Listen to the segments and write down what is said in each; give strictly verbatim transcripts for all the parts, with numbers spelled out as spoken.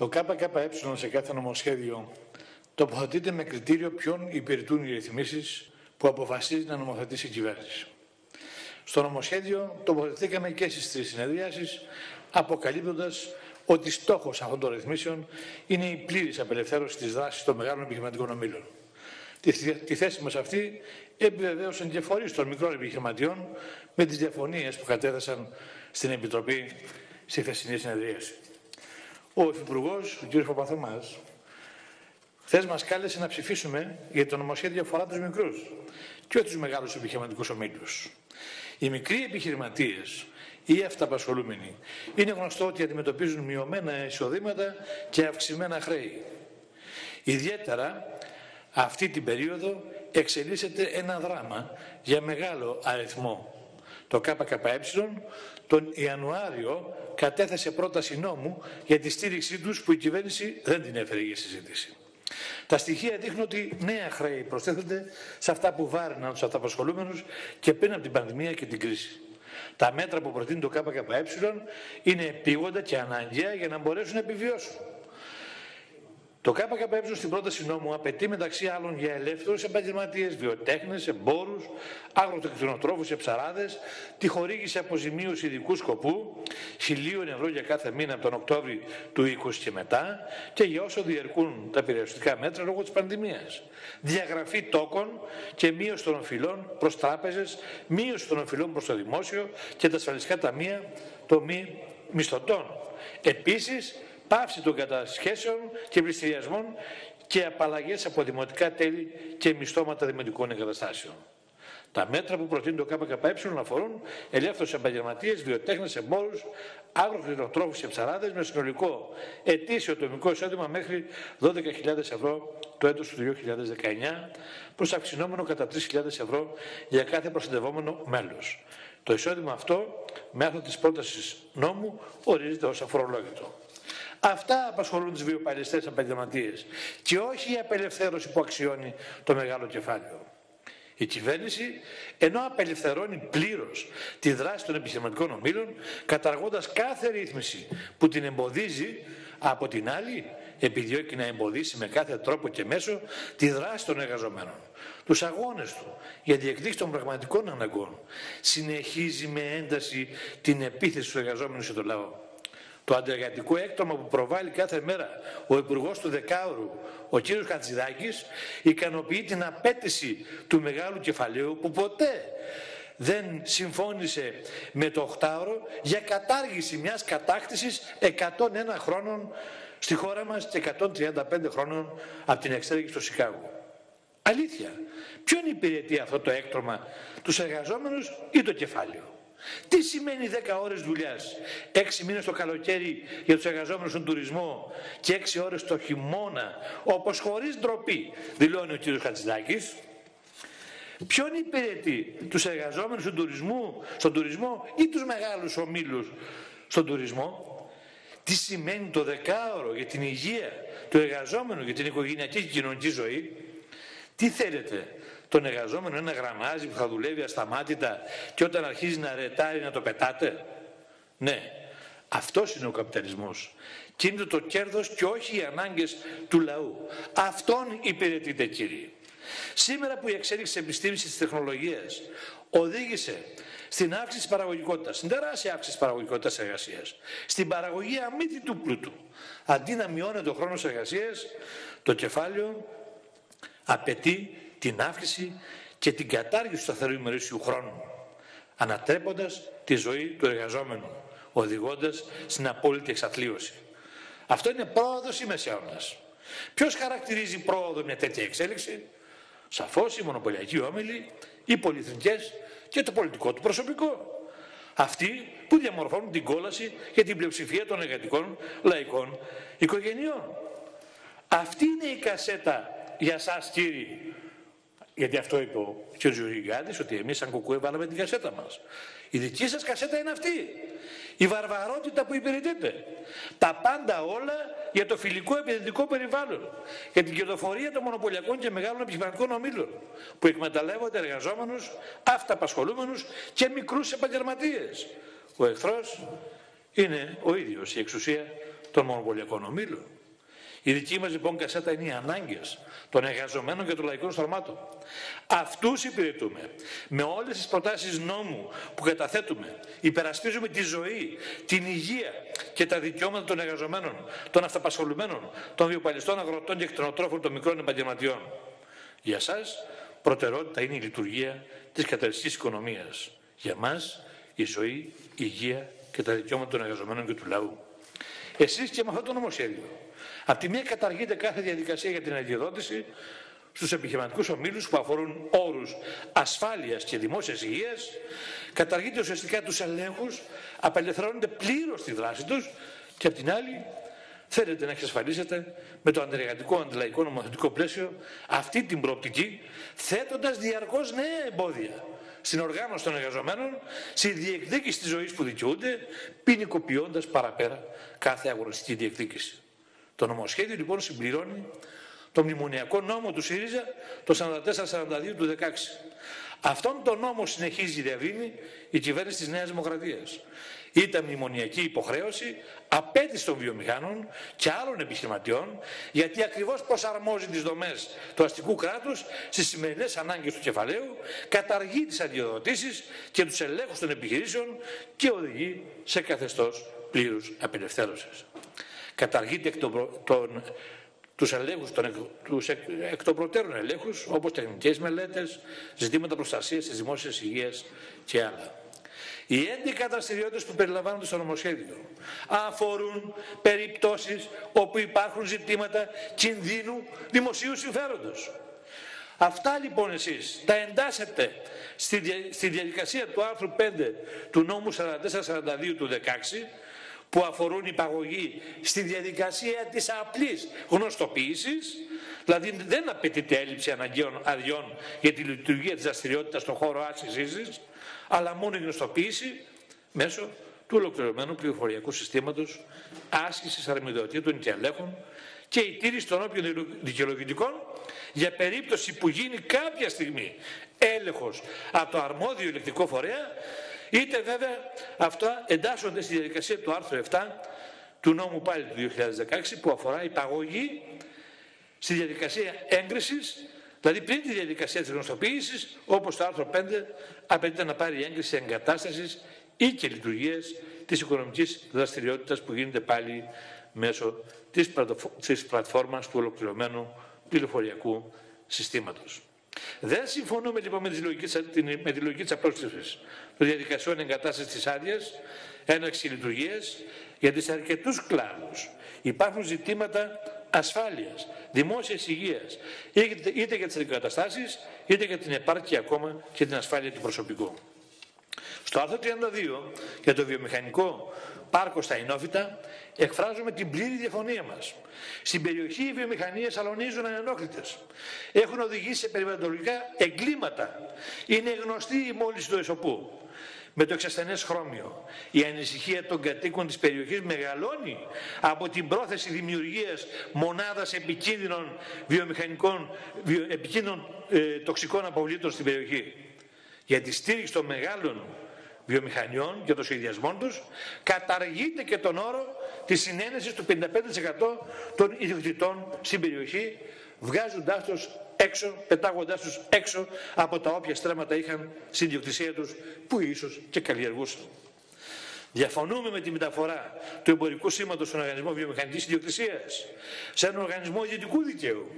Το ΚΚΕ σε κάθε νομοσχέδιο τοποθετείται με κριτήριο ποιον υπηρετούν οι ρυθμίσεις που αποφασίζει να νομοθετήσει η κυβέρνηση. Στο νομοσχέδιο τοποθετήκαμε και στις τρεις συνεδριάσεις, αποκαλύπτοντας ότι στόχος αυτών των ρυθμίσεων είναι η πλήρης απελευθέρωση της δράσης των μεγάλων επιχειρηματικών ομίλων. Τη θέση μας αυτή επιβεβαίωσαν και φορείς των μικρών επιχειρηματιών με τις διαφωνίες που κατέθεσαν στην Επιτροπή στη χθεσινή συνεδρίαση. Ο Υφυπουργός, ο κ. Παπαθωμάς, χθες μας κάλεσε να ψηφίσουμε για το νομοσχέδιο αφορά τους μικρούς και τους μεγάλους επιχειρηματικούς ομίλους. Οι μικροί επιχειρηματίες ή αυταπασχολούμενοι είναι γνωστό ότι αντιμετωπίζουν μειωμένα εισοδήματα και αυξημένα χρέη. Ιδιαίτερα αυτή την περίοδο εξελίσσεται ένα δράμα για μεγάλο αριθμό. Το ΚΚΕ τον Ιανουάριο κατέθεσε πρόταση νόμου για τη στήριξή τους που η κυβέρνηση δεν την έφερε για συζήτηση. Τα στοιχεία δείχνουν ότι νέα χρέη προσθέτονται σε αυτά που βάρυναν τους αυταπασχολούμενους και πριν από την πανδημία και την κρίση. Τα μέτρα που προτείνει το ΚΚΕ είναι επίγοντα και αναγκαία για να μπορέσουν να επιβιώσουν. Το ΚΚΕ στην πρόταση νόμου απαιτεί μεταξύ άλλων για ελεύθερους επαγγελματίες, βιοτέχνες, εμπόρους, αγροτεκτηνοτρόφους, ψαράδες, τη χορήγηση αποζημίωση ειδικού σκοπού, χιλίων ευρώ για κάθε μήνα από τον Οκτώβρη του είκοσι και μετά, και για όσο διαρκούν τα περιοριστικά μέτρα λόγω της πανδημίας. Διαγραφή τόκων και μείωση των οφειλών προς τράπεζες, μείωση των οφειλών προς το δημόσιο και τα ασφαλιστικά ταμεία των μη μισθωτών. Επίσης, πάυση των κατασχέσεων και πληστηριασμών και απαλλαγές από δημοτικά τέλη και μισθώματα δημοτικών εγκαταστάσεων. Τα μέτρα που προτείνει το ΚΚΕ αφορούν ελεύθερους επαγγελματίες, βιοτέχνες, εμπόρους, αγροκτηνοτρόφους και ψαράδες με συνολικό ετήσιο ατομικό εισόδημα μέχρι δώδεκα χιλιάδες ευρώ το έτος του δύο χιλιάδες δεκαεννιά, προς αυξηνόμενο κατά τρεις χιλιάδες ευρώ για κάθε προστατευόμενο μέλος. Το εισόδημα αυτό, μέχρι της πρότασης νόμου, ορίζεται ως αφορολόγητο. Αυτά απασχολούν τις βιοπαλαιστές επαγγελματίες και όχι η απελευθέρωση που αξιώνει το μεγάλο κεφάλαιο. Η κυβέρνηση, ενώ απελευθερώνει πλήρως τη δράση των επιχειρηματικών ομίλων, καταργώντας κάθε ρύθμιση που την εμποδίζει, από την άλλη επιδιώκει να εμποδίσει με κάθε τρόπο και μέσο τη δράση των εργαζομένων, τους αγώνες του για διεκδίκηση των πραγματικών αναγκών, συνεχίζει με ένταση την επίθεση στους εργαζόμενους και τον λαό. Το αντεργατικό έκτομα που προβάλλει κάθε μέρα ο Υπουργός του Δεκάωρου, ο κ. Χατζηδάκης, ικανοποιεί την απέτηση του μεγάλου κεφαλαίου που ποτέ δεν συμφώνησε με το οκτάωρο για κατάργηση μιας κατάκτησης εκατόν ένα χρόνων στη χώρα μας και εκατόν τριάντα πέντε χρόνων από την εξέγερση στο Σικάγο. Αλήθεια, ποιον υπηρετεί αυτό το έκτομα, τους εργαζόμενους ή το κεφάλαιο? Τι σημαίνει δέκα ώρες δουλειάς, έξι μήνες το καλοκαίρι για τους εργαζόμενους στον τουρισμό και έξι ώρες το χειμώνα, όπως χωρίς ντροπή δηλώνει ο κ. Χατζηδάκης? Ποιον υπηρετεί, τους εργαζόμενους στον τουρισμό, στον τουρισμό ή τους μεγάλους ομίλους στον τουρισμό? Τι σημαίνει το δεκάωρο για την υγεία του εργαζόμενου, για την οικογενειακή και κοινωνική ζωή? Τι θέλετε, τον εργαζόμενο ένα γραμμάζι που θα δουλεύει ασταμάτητα και όταν αρχίζει να ρετάρει να το πετάτε? Ναι, αυτός είναι ο καπιταλισμός. Και είναι το κέρδος και όχι οι ανάγκες του λαού. Αυτόν υπηρετείτε, κύριοι. Σήμερα που η εξέλιξη της επιστήμης και της τεχνολογίας οδήγησε στην αύξηση της παραγωγικότητας, στην τεράστια αύξηση της παραγωγικότητας της εργασίας, στην παραγωγή αμύθιτου πλούτου, αντί να μειώνεται ο χρόνος εργασίας, το κεφάλαιο απαιτεί την αύξηση και την κατάργηση του σταθερού ημερήσιου χρόνου, ανατρέποντας τη ζωή του εργαζόμενου, οδηγώντας στην απόλυτη εξαθλίωση. Αυτό είναι πρόοδος ή μεσαίωνας? Ποιος χαρακτηρίζει πρόοδο μια τέτοια εξέλιξη? Σαφώς οι μονοπωλιακοί όμιλοι, οι πολυεθνικές και το πολιτικό του προσωπικό. Αυτοί που διαμορφώνουν την κόλαση για την πλειοψηφία των εργατικών λαϊκών οικογενειών. Αυτή είναι η κασέτα για σας, κύριοι. Γιατί αυτό είπε ο κ. Γιουργιάδης, ότι εμείς σαν ΚΚΕ βάλαμε την κασέτα μας. Η δική σας κασέτα είναι αυτή. Η βαρβαρότητα που υπηρετείτε. Τα πάντα όλα για το φιλικό επενδυτικό περιβάλλον. Για την κερδοφορία των μονοπωλιακών και μεγάλων επιχειρηματικών ομίλων. Που εκμεταλλεύονται εργαζόμενους, αυταπασχολούμενους και μικρούς επαγγελματίες. Ο εχθρός είναι ο ίδιος, η εξουσία των μονοπωλιακών ομίλων. Η δική μας λοιπόν κασέτα είναι οι ανάγκες των εργαζομένων και των λαϊκών στρωμάτων. Αυτούς υπηρετούμε. Με όλες τις προτάσεις νόμου που καταθέτουμε, υπερασπίζουμε τη ζωή, την υγεία και τα δικαιώματα των εργαζομένων, των αυταπασχολουμένων, των βιοπαλιστών αγροτών και κτηνοτρόφων των μικρών επαγγελματιών. Για εσάς, προτεραιότητα είναι η λειτουργία της καταριστικής οικονομίας. Για μας, η ζωή, η υγεία και τα δικαιώματα των εργαζομένων και του λαού. Εσείς και με αυτό το νομοσχέδιο. Απ' τη μία καταργείται κάθε διαδικασία για την αδειοδότηση στους επιχειρηματικούς ομίλους που αφορούν όρους ασφάλειας και δημόσιας υγείας, καταργείται ουσιαστικά τους ελέγχους, απελευθερώνεται πλήρως τη δράση τους και απ' την άλλη θέλετε να εξασφαλίσετε με το αντεργατικό, αντιλαϊκό νομοθετικό πλαίσιο αυτή την προοπτική, θέτοντας διαρκώς νέα εμπόδια στην οργάνωση των εργαζομένων, στη διεκδίκηση της ζωής που δικαιούνται, ποινικοποιώντας παραπέρα κάθε αγοραστική διεκδίκηση. Το νομοσχέδιο λοιπόν συμπληρώνει το μνημονιακό νόμο του ΣΥΡΙΖΑ το σαράντα τέσσερα σαράντα δύο του δύο χιλιάδες δεκαέξι. Αυτόν τον νόμο συνεχίζει διαβήνει η κυβέρνηση της Νέας Δημοκρατίας. Ήταν μνημονιακή υποχρέωση απέτηση των βιομηχάνων και άλλων επιχειρηματιών, γιατί ακριβώς προσαρμόζει τις δομές του αστικού κράτους στις σημερινές ανάγκες του κεφαλαίου, καταργεί τις αδειοδοτήσεις και τους ελέγχους των επιχειρήσεων και οδηγεί σε καθεστώς πλήρους απελευθέρωσης. Καταργείται εκ των, προ... των... τους, ελέγχους, των... τους εκ... εκ των προτέρων ελέγχους, όπως τεχνικές μελέτες, ζητήματα προστασίας της δημόσιας υγείας και άλλα. Οι έντεκα δραστηριότητες που περιλαμβάνονται στο νομοσχέδιο αφορούν περιπτώσεις όπου υπάρχουν ζητήματα κινδύνου δημοσίου συμφέροντος. Αυτά λοιπόν εσείς τα εντάσσετε στη διαδικασία του άρθρου πέντε του νόμου σαράντα τέσσερα σαράντα δύο του δύο χιλιάδες δεκαέξι, που αφορούν υπαγωγή στη διαδικασία της απλής γνωστοποίησης, δηλαδή δεν απαιτείται έλλειψη αναγκαίων αδειών για τη λειτουργία της δραστηριότητας στον χώρο άσκησης, αλλά μόνο η γνωστοποίηση μέσω του ολοκληρωμένου πληροφοριακού συστήματος άσκησης αρμοδιοτήτων και ελέγχων και η τήρηση των όποιων δικαιολογητικών για περίπτωση που γίνει κάποια στιγμή έλεγχος από το αρμόδιο ελεγκτικό φορέα, είτε βέβαια αυτά εντάσσονται στη διαδικασία του άρθρου επτά του νόμου πάλι του δύο χιλιάδες δεκαέξι που αφορά υπαγωγή στη διαδικασία έγκρισης, δηλαδή πριν τη διαδικασία της γνωστοποίησης, όπως το άρθρο πέντε απαιτείται να πάρει η έγκριση εγκατάστασης ή και λειτουργίας της οικονομικής δραστηριότητας που γίνεται πάλι μέσω της πλατφόρμας του ολοκληρωμένου πληροφοριακού συστήματος. Δεν συμφωνούμε λοιπόν με τη λογική της απρόστασης των διαδικασιών εγκατάστασης της άδειας, έναρξη λειτουργίας, γιατί σε αρκετούς κλάδους υπάρχουν ζητήματα ασφάλειας, δημόσιας υγείας, είτε για τις εγκαταστάσεις, είτε για την επάρκεια ακόμα και την ασφάλεια του προσωπικού. Στο άρθρο τριάντα δύο για το βιομηχανικό πάρκο στα Ινόφυτα εκφράζουμε την πλήρη διαφωνία μας. Στην περιοχή οι βιομηχανίες αλωνίζουν ανενόχλητες. Έχουν οδηγήσει σε περιβαλλοντικά εγκλήματα. Είναι γνωστή η μόλυνση του εσωπού με το εξασθενές χρώμιο. Η ανησυχία των κατοίκων της περιοχής μεγαλώνει από την πρόθεση δημιουργίας μονάδας επικίνδυνων, βιομηχανικών, βιο, επικίνδυνων ε, τοξικών αποβλήτων στην περιοχή. Για τη στήριξη των μεγάλων βιομηχανιών και των σχεδιασμών τους, καταργείται και τον όρο της συνένεσης του πενήντα πέντε τοις εκατό των ιδιοκτητών στην περιοχή, βγάζοντάς τους έξω, πετάγοντάς τους έξω από τα όποια στρέμματα είχαν στην ιδιοκτησία τους, που ίσως και καλλιεργούσαν. Διαφωνούμε με τη μεταφορά του εμπορικού σήματος στον οργανισμό βιομηχανικής ιδιοκτησίας, σε έναν οργανισμό ιδιωτικού δικαίου.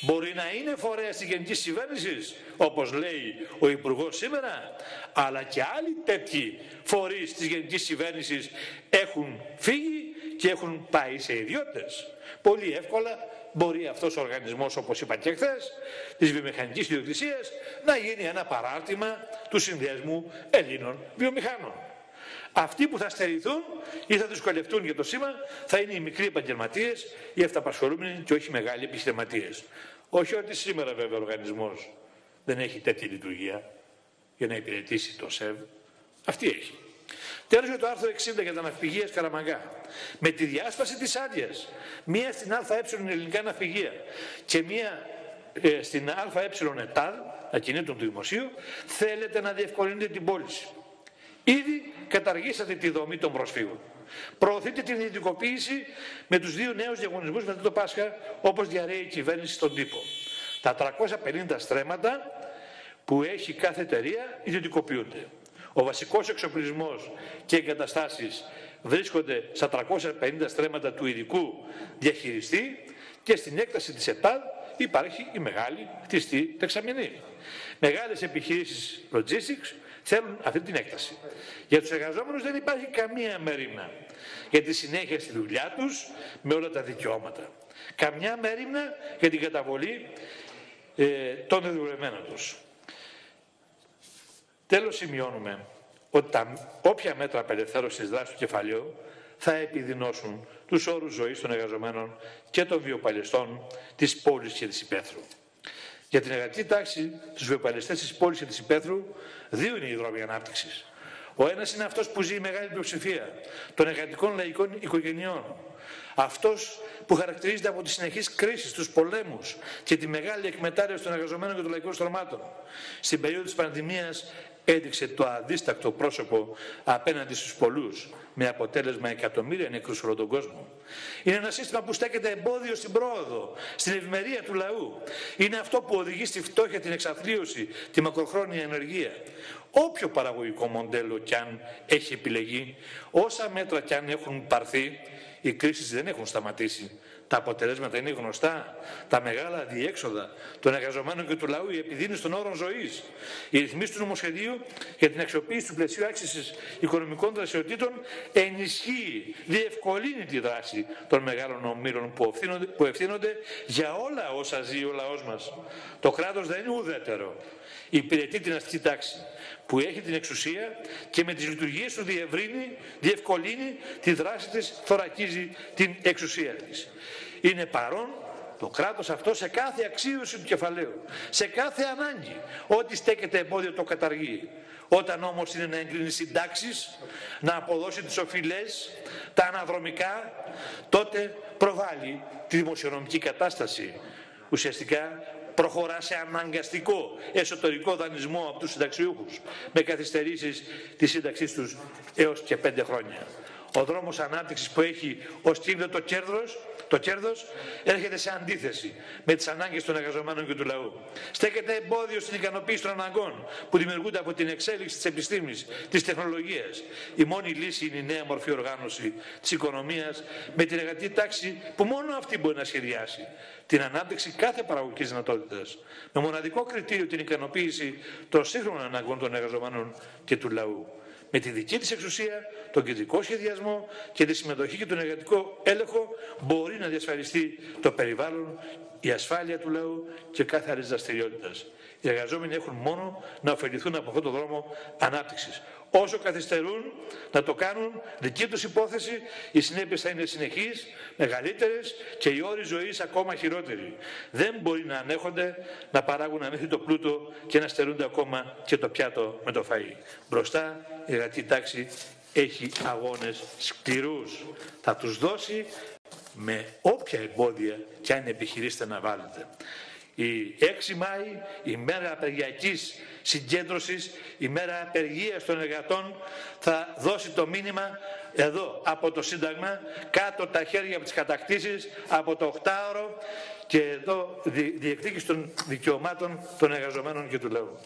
Μπορεί να είναι φορέας της γενικής κυβέρνησης, όπως λέει ο Υπουργός σήμερα, αλλά και άλλοι τέτοιοι φορείς της γενικής κυβέρνησης έχουν φύγει και έχουν πάει σε ιδιώτες. Πολύ εύκολα μπορεί αυτός ο οργανισμός, όπως είπα και χθες, της βιομηχανικής ιδιοκτησίας, να γίνει ένα παράρτημα του Συνδέσμου Ελλήνων Βιομηχάνων. Αυτοί που θα στερηθούν ή θα δυσκολευτούν για το σήμα θα είναι οι μικροί επαγγελματίες, οι αυταπασχολούμενοι και όχι οι μεγάλοι επιχειρηματίες. Όχι ότι σήμερα βέβαια ο οργανισμός δεν έχει τέτοια λειτουργία για να υπηρετήσει το ΣΕΒ. Αυτή έχει. Τέλος για το άρθρο εξήντα για τα ναυπηγεία Σκαραμαγκά. Με τη διάσπαση της άδειας, μία στην ΑΕ ελληνικά ναυπηγεία και μία ε, στην ΑΕ ΕΤΑΔ, ακινήτων του Δημοσίου, θέλετε να διευκολύνετε την πώληση. Ήδη καταργήσατε τη δομή των προσφύγων. Προωθείται την ιδιωτικοποίηση με τους δύο νέους διαγωνισμούς μετά το Πάσχα, όπως διαρρέει η κυβέρνηση στον τύπο. Τα τριακόσια πενήντα στρέμματα που έχει κάθε εταιρεία ιδιωτικοποιούνται. Ο βασικός εξοπλισμός και εγκαταστάσεις βρίσκονται στα τριακόσια πενήντα στρέμματα του ειδικού διαχειριστή και στην έκταση της ΕΠΑΔ υπάρχει η μεγάλη χτιστή δεξαμενή. Μεγάλες επιχειρήσεις logistics θέλουν αυτή την έκταση. Για τους εργαζόμενους δεν υπάρχει καμία μερίμνα για τη συνέχεια στη δουλειά τους με όλα τα δικαιώματα. Καμιά μερίμνα για την καταβολή ε, των δουλευμένων τους. Τέλος, σημειώνουμε ότι τα, όποια μέτρα απελευθέρωσης της δράσης του κεφαλαίου θα επιδεινώσουν τους όρους ζωής των εργαζομένων και των βιοπαλαιστών της πόλης και της υπαίθρου. Για την εργατική τάξη, τους βιοπαλαιστές της πόλης και της υπαίθρου, δύο είναι οι δρόμοι ανάπτυξης. Ο ένας είναι αυτός που ζει η μεγάλη πλειοψηφία των εργατικών λαϊκών οικογενειών. Αυτός που χαρακτηρίζεται από τις συνεχείς κρίσεις, τους πολέμους και τη μεγάλη εκμετάλλευση των εργαζομένων και των λαϊκών στρωμάτων. Στην περίοδο της πανδημίας έδειξε το αδίστακτο πρόσωπο απέναντι στους πολλούς, με αποτέλεσμα εκατομμύρια νεκρούς όλο τον κόσμο. Είναι ένα σύστημα που στέκεται εμπόδιο στην πρόοδο, στην ευημερία του λαού. Είναι αυτό που οδηγεί στη φτώχεια, την εξαθλίωση, τη μακροχρόνια ενεργεία. Όποιο παραγωγικό μοντέλο κι αν έχει επιλεγεί, όσα μέτρα κι αν έχουν πάρθει, οι κρίσεις δεν έχουν σταματήσει. Τα αποτελέσματα είναι γνωστά. Τα μεγάλα διέξοδα των εργαζομένων και του λαού, η επιδείνωση των όρων ζωής, οι ρυθμίσεις του νομοσχεδίου για την αξιοποίηση του πλαισίου άξισης οικονομικών δραστηριοτήτων ενισχύει, διευκολύνει τη δράση των μεγάλων ομήρων που, που ευθύνονται για όλα όσα ζει ο λαός μας. Το κράτος δεν είναι ουδέτερο. Υπηρετεί την αστική τάξη που έχει την εξουσία και με τις λειτουργίες του διευρύνει, διευκολύνει τη δράση της, θωρακίζει την εξουσία της. Είναι παρόν το κράτος αυτό σε κάθε αξίωση του κεφαλαίου, σε κάθε ανάγκη. Ό,τι στέκεται εμπόδιο το καταργεί. Όταν όμως είναι να εγκρίνει συντάξεις, να αποδώσει τις οφειλές, τα αναδρομικά, τότε προβάλλει τη δημοσιονομική κατάσταση. Ουσιαστικά προχωρά σε αναγκαστικό εσωτερικό δανεισμό από τους συνταξιούχους, με καθυστερήσεις της σύνταξής τους έως και πέντε χρόνια. Ο δρόμος ανάπτυξης που έχει ως κύριο το κέρδος, το κέρδος έρχεται σε αντίθεση με τις ανάγκες των εργαζομένων και του λαού. Στέκεται εμπόδιο στην ικανοποίηση των αναγκών που δημιουργούνται από την εξέλιξη της επιστήμης, της τεχνολογίας. Η μόνη λύση είναι η νέα μορφή οργάνωση της οικονομίας με την εργατική τάξη που μόνο αυτή μπορεί να σχεδιάσει την ανάπτυξη κάθε παραγωγικής δυνατότητας. Με μοναδικό κριτήριο την ικανοποίηση των σύγχρονων αναγκών των εργαζομένων και του λαού. Με τη δική της εξουσία, τον κεντρικό σχεδιασμό και τη συμμετοχή και τον εργατικό έλεγχο μπορεί να διασφαλιστεί το περιβάλλον, η ασφάλεια του λαού και κάθε άλλη δραστηριότητα. Οι εργαζόμενοι έχουν μόνο να ωφεληθούν από αυτόν τον δρόμο ανάπτυξης. Όσο καθυστερούν να το κάνουν δική τους υπόθεση, οι συνέπειες θα είναι συνεχείς, μεγαλύτερες και οι όροι ζωής ακόμα χειρότεροι. Δεν μπορεί να ανέχονται να παράγουν αμύθιτο το πλούτο και να στερούνται ακόμα και το πιάτο με το φαΐ. Μπροστά η εργατική τάξη έχει αγώνες σκληρούς. Θα τους δώσει με όποια εμπόδια και αν επιχειρήσετε να βάλετε. Η έξι Μάη, η μέρα απεργιακής συγκέντρωσης, η μέρα απεργίας των εργατών θα δώσει το μήνυμα εδώ από το Σύνταγμα, κάτω τα χέρια από τις κατακτήσεις, από το οκτάωρο και εδώ διεκδίκηση των δικαιωμάτων των εργαζομένων και του λαού.